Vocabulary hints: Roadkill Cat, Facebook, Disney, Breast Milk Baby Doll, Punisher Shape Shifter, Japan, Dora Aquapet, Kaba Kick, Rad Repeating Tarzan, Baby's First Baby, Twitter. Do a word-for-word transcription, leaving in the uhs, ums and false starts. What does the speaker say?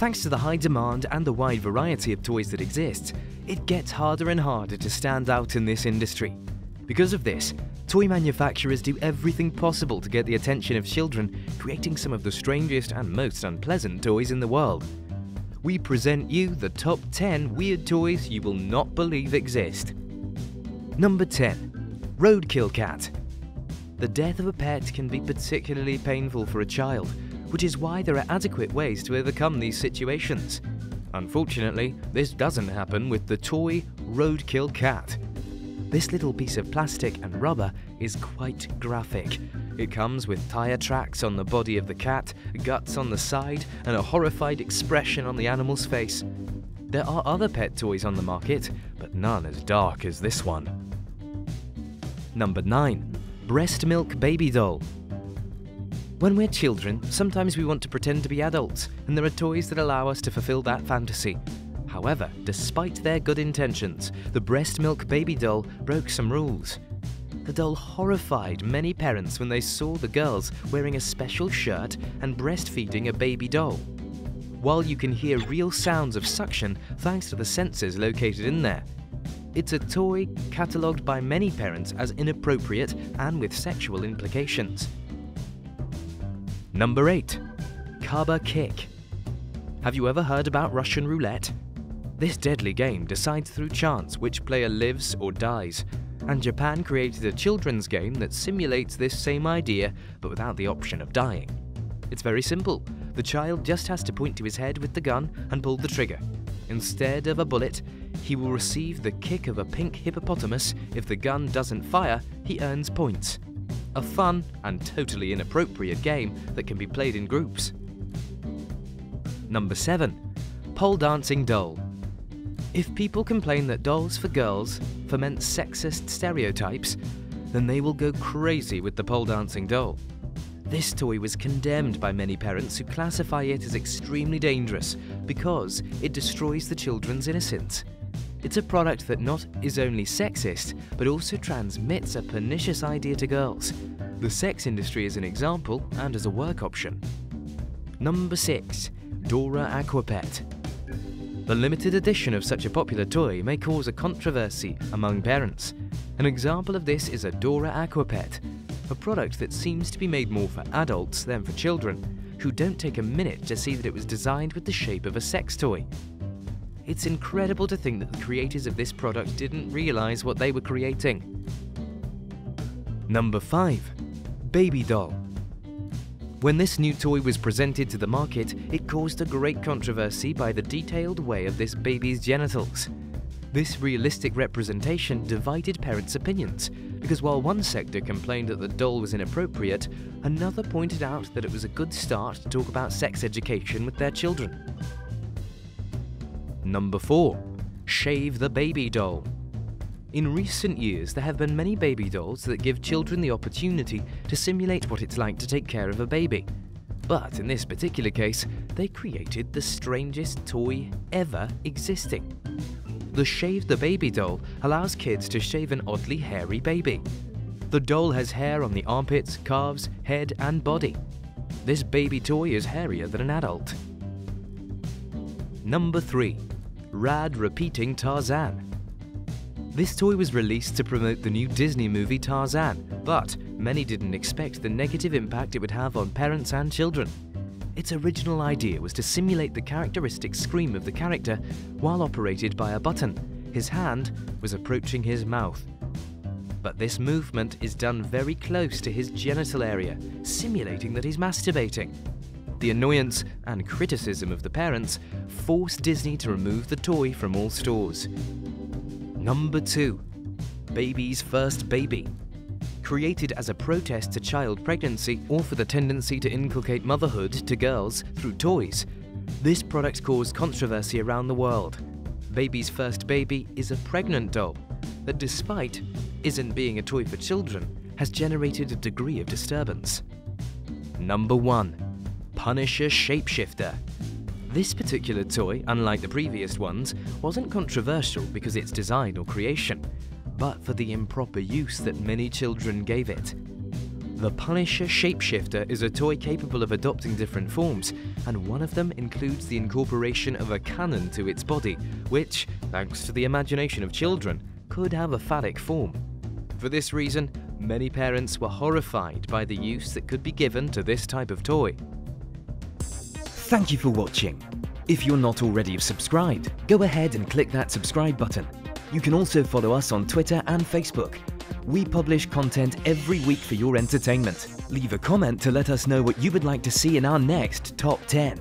Thanks to the high demand and the wide variety of toys that exist, it gets harder and harder to stand out in this industry. Because of this, toy manufacturers do everything possible to get the attention of children, creating some of the strangest and most unpleasant toys in the world. We present you the top ten weird toys you will not believe exist. Number ten. Roadkill Cat. The death of a pet can be particularly painful for a child, which is why there are adequate ways to overcome these situations. Unfortunately, this doesn't happen with the toy Roadkill Cat. This little piece of plastic and rubber is quite graphic. It comes with tire tracks on the body of the cat, guts on the side, and a horrified expression on the animal's face. There are other pet toys on the market, but none as dark as this one. Number nine. Breast Milk Baby Doll. When we're children, sometimes we want to pretend to be adults, and there are toys that allow us to fulfill that fantasy. However, despite their good intentions, the Breast Milk Baby Doll broke some rules. The doll horrified many parents when they saw the girls wearing a special shirt and breastfeeding a baby doll. While you can hear real sounds of suction thanks to the sensors located in there, it's a toy catalogued by many parents as inappropriate and with sexual implications. Number eight. Kaba Kick. Have you ever heard about Russian roulette? This deadly game decides through chance which player lives or dies, and Japan created a children's game that simulates this same idea but without the option of dying. It's very simple. The child just has to point to his head with the gun and pull the trigger. Instead of a bullet, he will receive the kick of a pink hippopotamus. If the gun doesn't fire, he earns points. A fun and totally inappropriate game that can be played in groups. Number seven. Pole Dancing Doll. If people complain that dolls for girls foment sexist stereotypes, then they will go crazy with the pole dancing doll. This toy was condemned by many parents who classify it as extremely dangerous because it destroys the children's innocence. It's a product that not is only sexist, but also transmits a pernicious idea to girls. The sex industry is an example and as a work option. Number six. Dora Aquapet. The limited edition of such a popular toy may cause a controversy among parents. An example of this is a Dora Aquapet, a product that seems to be made more for adults than for children, who don't take a minute to see that it was designed with the shape of a sex toy. It's incredible to think that the creators of this product didn't realize what they were creating. Number five. Baby Doll. When this new toy was presented to the market, it caused a great controversy by the detailed way of this baby's genitals. This realistic representation divided parents' opinions, because while one sector complained that the doll was inappropriate, another pointed out that it was a good start to talk about sex education with their children. Number four. Shave the Baby Doll. In recent years, there have been many baby dolls that give children the opportunity to simulate what it's like to take care of a baby. But in this particular case, they created the strangest toy ever existing. The Shave the Baby doll allows kids to shave an oddly hairy baby. The doll has hair on the armpits, calves, head, and body. This baby toy is hairier than an adult. Number three. Rad Repeating Tarzan. This toy was released to promote the new Disney movie Tarzan, but many didn't expect the negative impact it would have on parents and children. Its original idea was to simulate the characteristic scream of the character while operated by a button. His hand was approaching his mouth. But this movement is done very close to his genital area, simulating that he's masturbating. The annoyance and criticism of the parents forced Disney to remove the toy from all stores. Number two. Baby's First Baby. Created as a protest to child pregnancy or for the tendency to inculcate motherhood to girls through toys, this product caused controversy around the world. Baby's First Baby is a pregnant doll that, despite isn't being a toy for children, has generated a degree of disturbance. Number one. Punisher Shape Shifter. This particular toy, unlike the previous ones, wasn't controversial because its design or creation, but for the improper use that many children gave it. The Punisher Shape Shifter is a toy capable of adopting different forms, and one of them includes the incorporation of a cannon to its body, which, thanks to the imagination of children, could have a phallic form. For this reason, many parents were horrified by the use that could be given to this type of toy. Thank you for watching. If you're not already subscribed, go ahead and click that subscribe button. You can also follow us on Twitter and Facebook. We publish content every week for your entertainment. Leave a comment to let us know what you would like to see in our next Top ten.